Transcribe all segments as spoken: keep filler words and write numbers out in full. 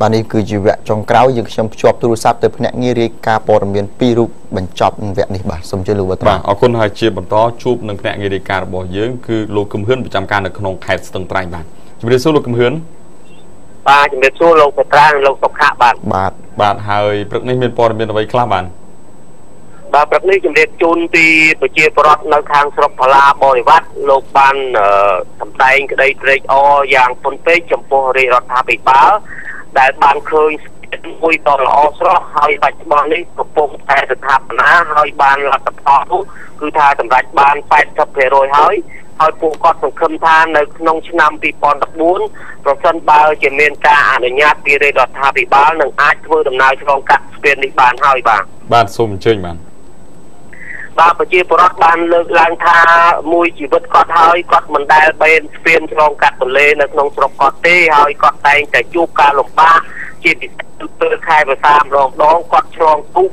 Bạn đi cứ dịu vẹn trong cáo dừng chăm chọc tui sắp tới nặng nghĩa ca bọn miền pi rụp bằng chọc vẹn đi bà xong chơi lưu vật bà ở con hai chia bằng to chụp nâng nặng nghĩa đi ca bỏ dưỡng cứ lô cầm hướng một trăm ca được không hẹt tầng trang bạn chúng đi số lô cầm hướng ba chúng đi số lô cầm trang lô tộc hạ bạn bạn bạn hơi bật nên miền bọn miền ở vây khá bạn bà bật nên chúng đi chôn ti tổ chia bọt nâng khang sọc phá la bồi vắt lô ban thầm tay cái đây trêch o giang phôn tế chấm phô rì rọt hạ bị bá đại ban khơi vui toàn là o sơ hai bạch ban đấy tập trung tại thực tập ná hai ban là tập to thú cứ tha tầm bạch ban phải tập thể rồi hỡi hai cụ con sùng khâm tha nơi nông năm bị còn tập bốn rồi sân ba chuyển lên cả để nhát đi đây đọt tha bị ba lần ai vừa đầm nào cho con cắt tiền đi bàn hai bàn bàn sùng chơi bàn ba phải chia bớt ban lực lang tha mui chỉ bớt cọt hơi cọt mình đai bên phiên trong cắt bẩn lên là nông sọc cọt tê hơi cọt tay chạy chu ca lục ba chia thì từ khai và tam rồi đó cọt trong cúc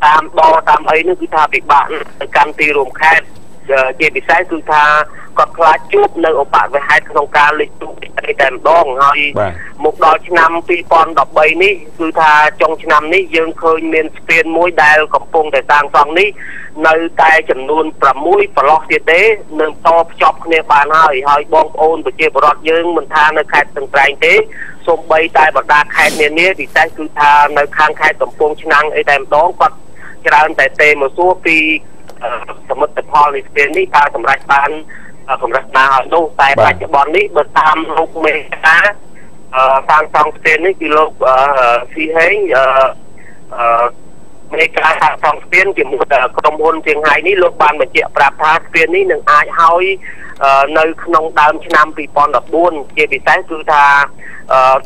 tam đo tam ấy nữa cứ tha bị bạn cam ti rùm khai chia thì sai cứ tha cọt khóa chút nơi ông bạn với hai trong ca lịch tụ cái đèn đo hơi một đôi năm pi con đọc bay ní cứ tha trong năm ní dương khơi miền phiên mui đai cọp phong để sang song ní nơi tại chẩn luôn và mũi và lọt tiệt tế nên to chọc nên bàn hơi hơi bong ôn và chia bọt dương mình tha nơi khai từng trành tế xôm bay tay bọt đa khai nên nế thì tay cứ tha nơi khang khai tổng phong chức năng ấy đem đón quật cái ra tại tê một số phi sầm mất tập hoa lịch tiền đi ta sầm rạch bàn sầm rạch nào hỏi đâu tại bạch bọn đi bật tam lục mê ta sang song tiền đi kí lục phi hếในการทำเสียนกี่มุดกรมพลเชียงไฮ้นี่รถบ้านมันเจียปราบทาเสียนนี่หนึ่งอายเฮาอีในขนมดามชนามปีปอนดับบุญเจียปีแสงคือทา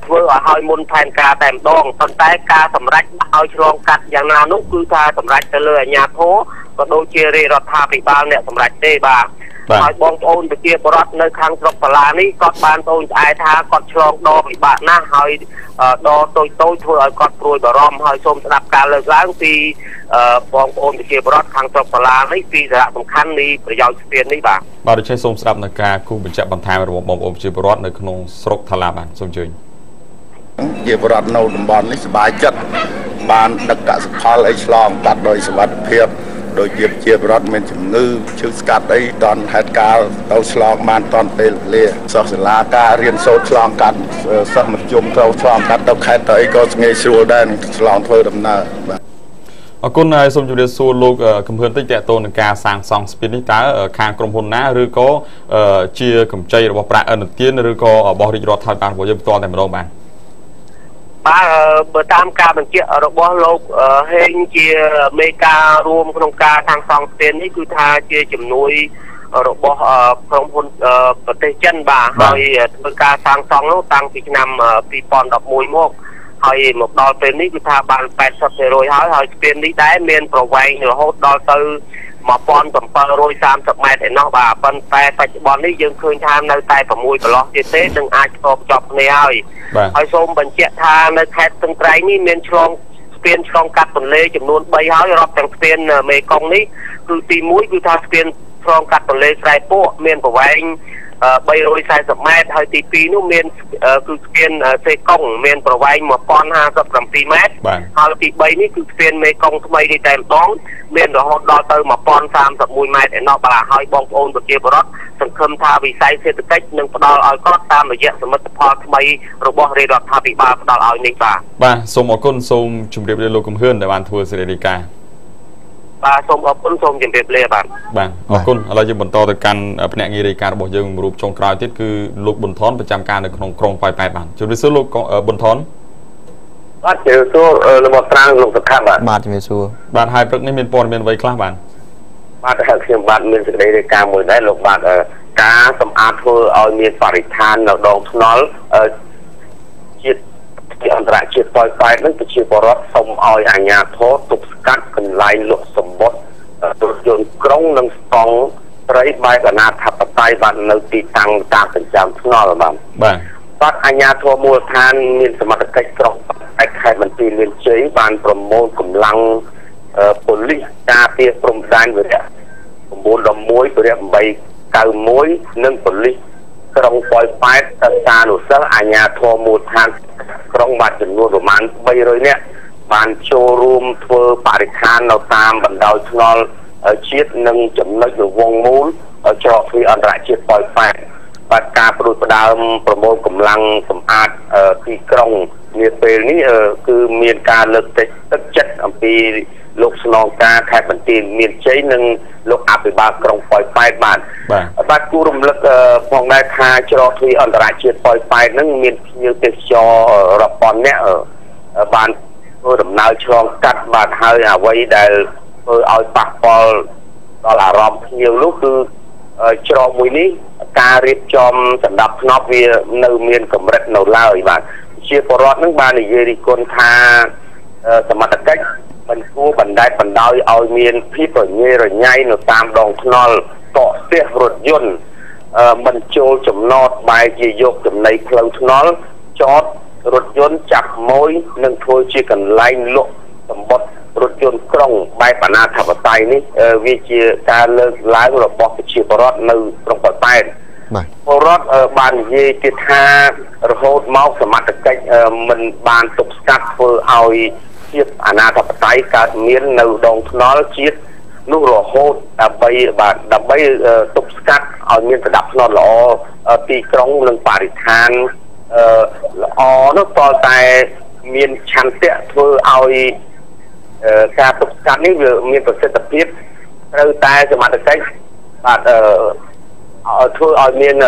เมื่อเฮาอีมุนแทนกาแต่ดองตอนแต่กาสำรักเอาชลองกัดอย่างนานุคือทาสำรักเตลย์ยาโถก็โดเจรีรถทาปีบ้านเนี่ยสำรักเตบ้าไอ้บองโอนไปเจียบรอดในคางตรกปลานี่กอดบานโอนไอ้ทากอดชลองดอปีบ้านหน้าเฮาอีดอโตยโตยช่วยกอดปลุยบารมเฮาอีสมสนับการเลิกล้างปีบองโอนไปเจียบรอดคางตรกปลานี่ปีสระสำคัญนี่ประโยชน์เตียนนี่บ้าบาริเชสมสนับนักการคู่บิดจับบรรทายระบบบองโอนเจียบรอดในขนมสรกทลาบันสมเจริญเจียบรอดนวลบอลนี่สบายจัดบานนักการสกอลไอ้ชลองตัดโดยสวัสดิ์เพียบโดยเจียบเจียบรถมันจุ่มนึกชื่อสกัดได้ตอนหัดกาวเอาสลองมันตอนเปลี่ยสอบสลาการเรียนโซ่สลองกันสอบมันจุ่มเราสลองกันต้องแค่ต่อยก็เงยชัวได้สลองเพื่อดำเนินคนในสมจุดเดือดสู้ลูกคำเพื่อนติดแต่โตนการสร้างสองสปินิต้าคางกรมพลนะหรือก็เชียร์กับใจระบบประกันเตี้ยหรือก็บริจาคทางการบริจาคตอนแต่ไม่รู้บ้างbà bờ tam ca bằng kia ở đó lâu hình chia mê ca rôm không ca thang song tiền ấy cứ tha chia chấm núi ở đó không hôn bờ tây chân bà hơi ca thang song nó tăng thì nằm pi pon đập mùi mốc hơi một đôi tiền ấy cứ tha bàn bẹt sập rồi rồi hơi hơi tiền ấy đá miền cầu vay nửa hốt đôi tư mà pon tầm pơ rồi tam sập mai thì nó bà pon bẹt phải bọn ấy dừng khơi tham nơi tay và mùi và lót chia tết đừng ai chọc chọc này hơiไอ้ส้มบรรเจทาในแคทตึงไตรนี่เมียนชลองเปียนชลองกัดผลเลยจำนวนใบเฮาเราแต่งเปียนเมกองนี้คือตีมุ้ยคือทาเปียนชลองกัดผลเลยไตรโป้เมียนกับไว้ใบโรยใส่สมัยไทยตีปีนู้เมียนคือเปียนเซกองเมียนกับไว้หมอปอนห้ากับสามปีเมตรเอาตีใบนี้คือเปียนเมกองสมัยที่แต่งต้องเมียนเราดอเตอร์หมอปอนสามกับมวยเมตรนอกปลาหอยบองโอนตัวเกียร์บล็อตสังคมทาวิสัยเศรษฐกิจหนึ่งปลาอ้อยก็ตามระยะสมรรถภาพไม่ระบบเรียดทาวิบาปลาอ้อยในป่าบ้าส่งออกก้นส่งจุ่มเรียบเรียบโลกเพื่อนแต่บ้านทัวร์เสรีกาบ้าส่งออกก้นส่งจุ่มเรียบเรียบบ้านบ้าออกก้นเราจะบรรทอนการแผนกิจการบอกยังรูปชงกลายที่คือลูกบรรทอนประจำการในขนมกรงไฟไปบ้านจุ่มเรียบลูกบรรทอนบ้านเจริญสู้ระบบตั้งลงสักข้างบ้านบ้านเจริญสู้บ้านไฮปรักนี่เป็นปอนเป็นไวคลาบ้านบ้านทางเชียงบ้านเป็นเสรีกาหมดได้ลูกบ้านการสำอาเธอเอาเมียนปริธานเราดองทุนน้อยจิตจิตอันตรายจิตปล่อยไปนั่นเป็นชีวรัตสมเอาอย่างยาโทษตุกกัดกันไล่หลุดสมบทตุกจนกรงนั่งสองไรใบกับนาทับปะไตบันเราตีตังตาเป็นจำทุนน้อยหรือเปล่าบัดอัญญาโทมูลทานมีสมรรถกิจกรองไอ้ใครมันตีเรียนเฉยบานประมงกำลังผลลิกาเตียกรมด้านเลยเนี่ยผมบูนดมมวยตัวเนี่ยใบเก่ามวยนึ่งผลลิกรองปล่อยไปตาหนุเสืออัญญาโทมูลทานก trong và chừng luôn roman bay rồi nè bàn showroom thưa Parikan nào tam bản đào ngon chiết nâng chấm lấy được vòng muốn cho phi ăn lại chiết bòi phèn và cả produt đào promo cầm lăng cầm ạt khi trong nhiệt về ní cứ miền ca lực tích tất chất âm pi lục non ca khai bản tin miền chế nâng lục áp về ba trong bòi phèn bàn và cú rung lực phòng đại khai cho phi ăn lại chiết bòi phèn nâng miền như cái cho rập bòn nè ở bàn đầm nào cho cắt bàn hơi à quay đài ở bạc bò đó là rộng nhiều lúc cứ cho mùi ní ca riêng cho sản đập nó vì nơi miền cầm rạch nấu lao ấy bạn chia bó rõt nước ba này dưới đi con tha sản mặt cách mình cua bần đai bần đau ở miền phíp ở nghe rồi nháy nó tam đồng nó tỏ tiết rột dùn mình chôn chấm nọt bài dì dục chấm này lâu nó chót rột dùn chặt mối nâng thôi chỉ cần lanh lộ tầm bọt rột dùn trong bài bản án thảo tay ní vì chia ca lơ lái của bọc chia bó rõt nâu trong bọt tay bó rõt bàn dì tiết tha rốt máu sản mặt cách mình bàn tục sát vừa ai chiếc án thảo tay cả miền nâu đồng nó chiếc lúc rồi hôn đã bay và đã bay tục sát ở miền đập nó lọ tì trong lần bà rì than lọ nó to tay miền chán tệ thơ ai ca tục sát này miền tổ chức tập tiếp rơi tay cho mặt cách và thơ ai miền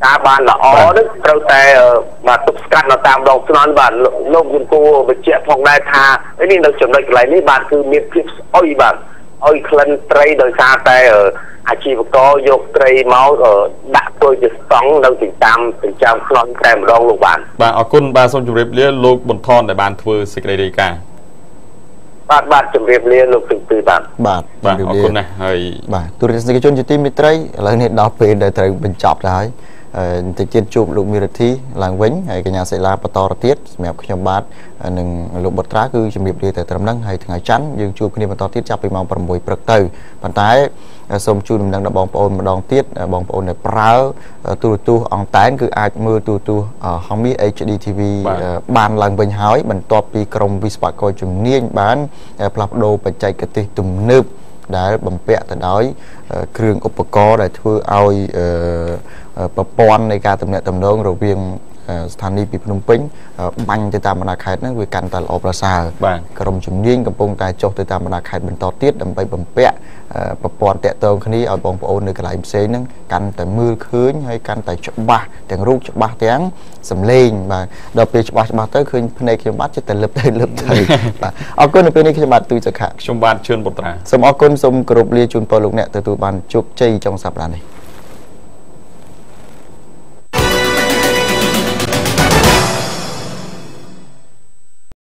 ta ban là ó đấy rơi tay mà tục sát nó tam đồng cho nó và lông dân cô về chuyện phòng đại tha ấy nên được chuẩn bị lại đấy bạn cứ miền tiếp ôi bạn ôi lần tây đời xa tay ở à chỉ có dục tây máu ở đã tôi được sống đâu tỉnh tam tỉnh trăm non kèm rong lục bạn và ở côn ba sông chụp đẹp liên lục bồn thon để bàn thưa xịt đầy đầy cả bạn bạn chụp đẹp liên lục từng từ bạn bạn bạn ở côn này hơi bạn tôi rất là chôn chữ tim tây là nên đó về để thầy bình chọc đấy từ trên chụp lục miệt thi làng vĩnh hay cái nhà xây la to tiết mẹ của trong bát nâng lục bột trá cứ chuẩn bị đi từ tầm năng hay từ ngày chắn nhưng chụp cái niệm to tiết chạp bị màu bầm bụi bật từ bàn tay sông chu đang đập bóng ôn mà đòn tiết bóng ôn này prau tu tu ong tán cứ ai mưa tu tu không biết hát đê tê vê bàn làng vĩnh hói mình to pi krong vi spa coi chừng niên bán plap đô và chạy cái tê tùng nướp đã bầm bẹ từ đói kêu upco để thưa ai bà con này cả tầm này tầm đó rồi viên thành đi bị phun pính băng từ tam bạc hạt nó về cản tại ốp là sao cầm chủng nhiên cầm bông tai chọc từ tam bạc hạt mình to tiết đầm bay bầm bẹ bà con tẹt tôm khi đi ở bóng ôn được lại xe nó cản tại mưa khơi hay cản tại chợ ba tiếng rú chợ ba tiếng sầm lên và đầu tiên chợ ba chợ ba tới khơi này khi bắt cho tận lập tận lập thầy ông con ở bên này khi bắt từ chợ khác trong ban chuyên bột ra sầm ông con sầm cột lia chun to lục nẹt từ từ ban chụp chay trong sạp là này.